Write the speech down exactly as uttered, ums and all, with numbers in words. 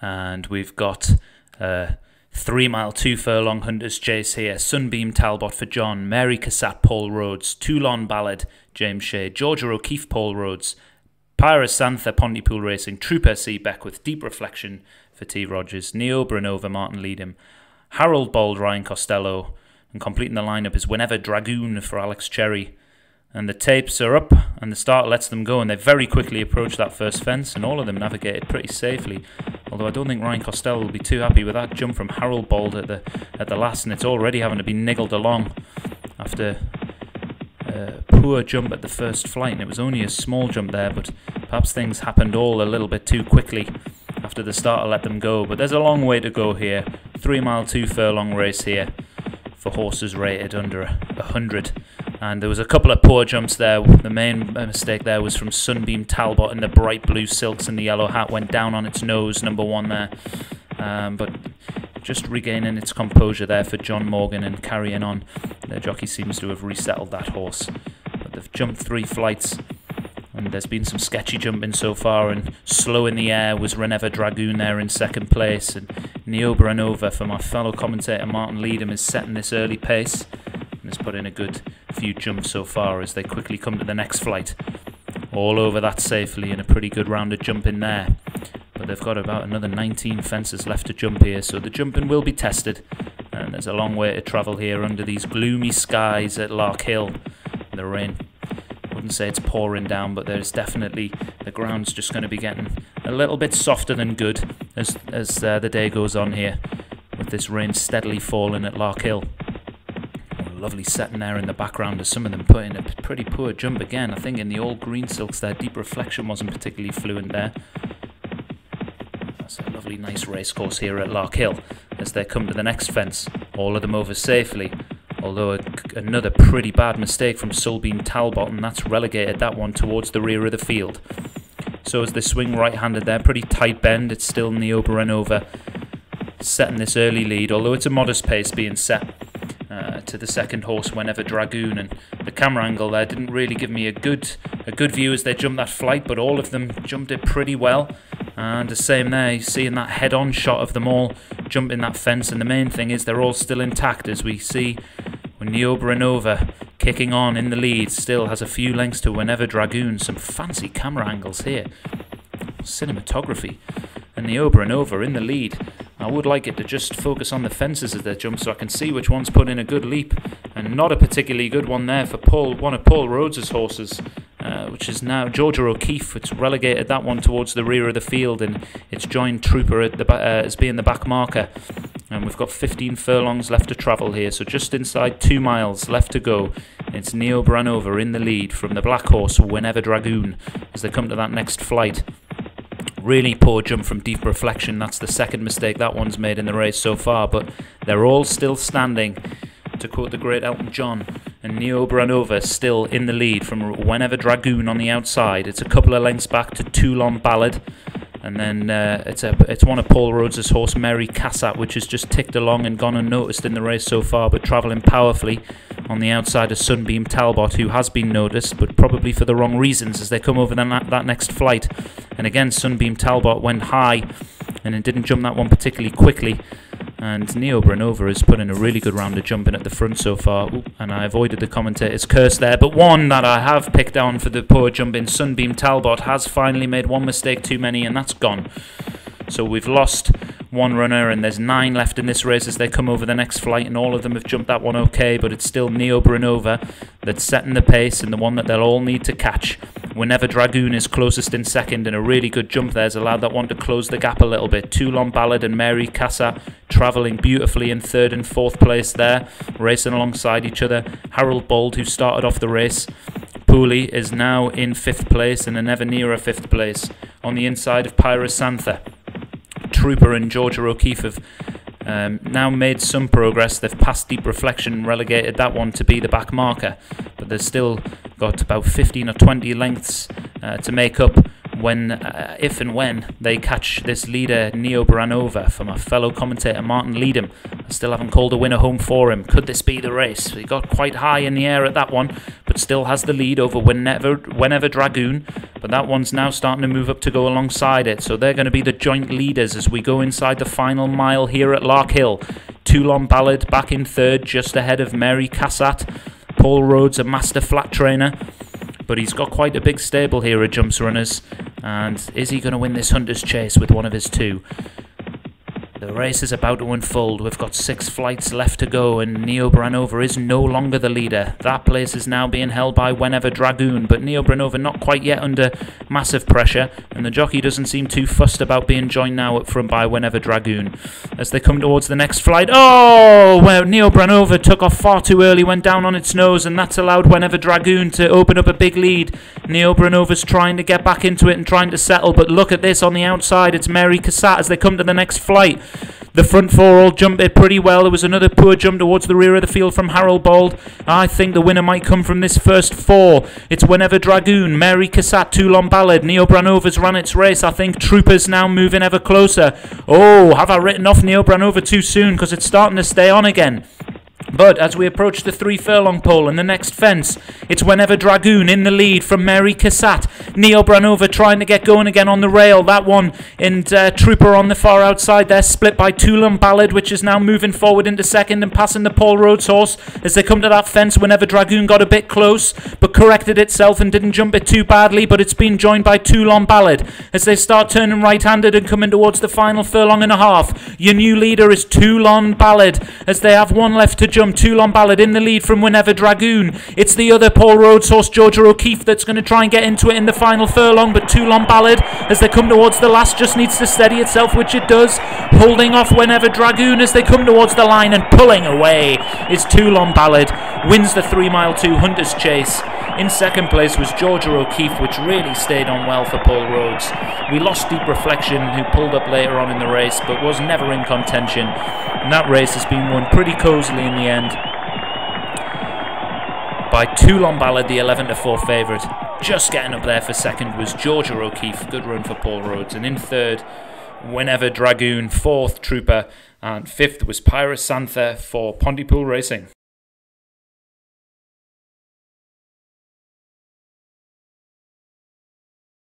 and we've got uh, three mile, two furlong Hunters Chase here, Sunbeam Talbot for John, Mary Cassatt, Paul Rhodes, Toulon Ballad, James Shea, Georgia O'Keeffe, Paul Rhodes, Pyrosantha, Pontypool Racing, Trooper C. Beckwith, Deep Reflection for T. Rogers, Neo Branova, Martin Leadham, Harold Bold, Ryan Costello, and completing the lineup is Whenever Dragoon for Alex Cherry. And the tapes are up, and the start lets them go, and they very quickly approach that first fence, and all of them navigated pretty safely. Although I don't think Ryan Costello will be too happy with that jump from Harold Bold at the at the last, and it's already having to be niggled along after a poor jump at the first flight, and it was only a small jump there, but perhaps things happened all a little bit too quickly after the starter let them go. But there's a long way to go here. Three mile, two furlong race here for horses rated under a hundred. And there was a couple of poor jumps there. The main mistake there was from Sunbeam Talbot in the bright blue silks and the yellow hat. Went down on its nose, number one there. Um, but just regaining its composure there for John Morgan and carrying on. Their jockey seems to have resettled that horse. But they've jumped three flights. And there's been some sketchy jumping so far, and slow in the air was Reneva Dragoon there in second place, and Neo Branova for my fellow commentator Martin Leadham is setting this early pace and has put in a good few jumps so far as they quickly come to the next flight. All over that safely, and a pretty good round of jumping there. But they've got about another nineteen fences left to jump here, so the jumping will be tested, and there's a long way to travel here under these gloomy skies at Larkhill. The rain, I wouldn't say it's pouring down, but there's definitely, the ground's just going to be getting a little bit softer than good as as uh, the day goes on here, with this rain steadily falling at Larkhill. Oh, lovely setting there in the background as some of them put in a pretty poor jump again. I think in the old green silks there, Deep Reflection wasn't particularly fluent there. That's a lovely nice racecourse here at Larkhill as they come to the next fence. All of them over safely. Although a, another pretty bad mistake from Sunbeam Talbot, and that's relegated that one towards the rear of the field. So as they swing right-handed there, pretty tight bend, it's still Neo Branova setting this early lead, although it's a modest pace being set uh, to the second horse, Whenever Dragoon, and the camera angle there didn't really give me a good a good view as they jumped that flight, but all of them jumped it pretty well. And the same there, seeing that head-on shot of them all jumping that fence, and the main thing is they're all still intact, as we see Neo Branova kicking on in the lead, still has a few lengths to Whenever Dragoon. Some fancy camera angles here, cinematography, and Neo Branova in the lead. I would like it to just focus on the fences as they jump so I can see which one's put in a good leap, and not a particularly good one there for Paul, one of Paul Rhodes' horses, uh, which is now Georgia O'Keeffe. It's relegated that one towards the rear of the field, and it's joined Trooper at the, uh, as being the back marker. And we've got fifteen furlongs left to travel here, so just inside two miles left to go. It's Neo Branova in the lead from the black horse Whenever Dragoon as they come to that next flight. Really poor jump from Deep Reflection, that's the second mistake that one's made in the race so far, but they're all still standing, to quote the great Elton John, and Neo Branova still in the lead from Whenever Dragoon on the outside. It's a couple of lengths back to Toulon Ballad. And then uh, it's a, it's one of Paul Rhodes' horse, Mary Cassatt, which has just ticked along and gone unnoticed in the race so far, but travelling powerfully on the outside of Sunbeam Talbot, who has been noticed, but probably for the wrong reasons as they come over the, that next flight. And again, Sunbeam Talbot went high, and it didn't jump that one particularly quickly. And Neo Branova has put in a really good round of jumping at the front so far. Ooh, and I avoided the commentator's curse there, but one that I have picked down for the poor jumping, Sunbeam Talbot has finally made one mistake too many, and that's gone. So we've lost one runner, and there's nine left in this race as they come over the next flight, and all of them have jumped that one okay, but it's still Neo Branova that's setting the pace, and the one that they'll all need to catch. Whenever Dragoon is closest in second, and a really good jump there has allowed that one to close the gap a little bit. Toulon Ballard and Mary Cassatt travelling beautifully in third and fourth place there, racing alongside each other. Harold Bold, who started off the race, Pooley is now in fifth place, and an ever nearer fifth place. On the inside of Pyrosantha, Trooper and Georgia O'Keeffe have um, now made some progress. They've passed Deep Reflection, relegated that one to be the back marker, but they've still got about fifteen or twenty lengths uh, to make up when, uh, if and when they catch this leader Neo Branova from our fellow commentator Martin Leadham. I still haven't called a winner home for him. Could this be the race? He got quite high in the air at that one, but still has the lead over Whenever, Whenever Dragoon. But that one's now starting to move up to go alongside it. So they're going to be the joint leaders as we go inside the final mile here at Larkhill. Toulon Ballard back in third, just ahead of Mary Cassatt. Paul Rhodes, a master flat trainer, but he's got quite a big stable here of jumps runners. And is he going to win this Hunter's Chase with one of his two? The race is about to unfold. We've got six flights left to go, and Neo Branova is no longer the leader. That place is now being held by Whenever Dragoon, but Neo Branova not quite yet under massive pressure, and the jockey doesn't seem too fussed about being joined now up front by Whenever Dragoon. As they come towards the next flight, oh, well, Neo Branova took off far too early, went down on its nose, and that's allowed Whenever Dragoon to open up a big lead. Neo Branova's trying to get back into it and trying to settle, but look at this on the outside. It's Mary Cassatt as they come to the next flight. The front four all jumped it pretty well. There was another poor jump towards the rear of the field from Harold Bald. I think the winner might come from this first four. It's Whenever Dragoon, Mary Cassatt, Toulon Ballard. Neo Branova's ran its race. I think Troopers now moving ever closer. Oh, have I written off Neo Branova too soon? Because it's starting to stay on again. But as we approach the three furlong pole and the next fence, it's Whenever Dragoon in the lead from Mary Cassatt. Neo Branova trying to get going again on the rail, that one, and uh, Trooper on the far outside there, split by Toulon Ballard, which is now moving forward into second and passing the Paul Rhodes horse. As they come to that fence, Whenever Dragoon got a bit close, but corrected itself and didn't jump it too badly, but it's been joined by Toulon Ballard. As they start turning right-handed and coming towards the final furlong and a half, your new leader is Toulon Ballard, as they have one left to jump. Toulon Ballard in the lead from Whenever Dragoon. It's the other Paul Rhodes horse, Georgia O'Keeffe, that's going to try and get into it in the final furlong, but Toulon Ballard, as they come towards the last, just needs to steady itself, which it does, holding off Whenever Dragoon as they come towards the line, and pulling away is Toulon Ballard. Wins the three mile two Hunter's Chase. In second place was Georgia O'Keeffe, which really stayed on well for Paul Rhodes. We lost Deep Reflection, who pulled up later on in the race, but was never in contention. And that race has been won pretty cosily in the end by Toulon Ballard, the eleven to four favourite. Just getting up there for second was Georgia O'Keeffe. Good run for Paul Rhodes. And in third, Whenever Dragoon. Fourth, Trooper. And fifth was Pyrosantha for Pontypool Racing.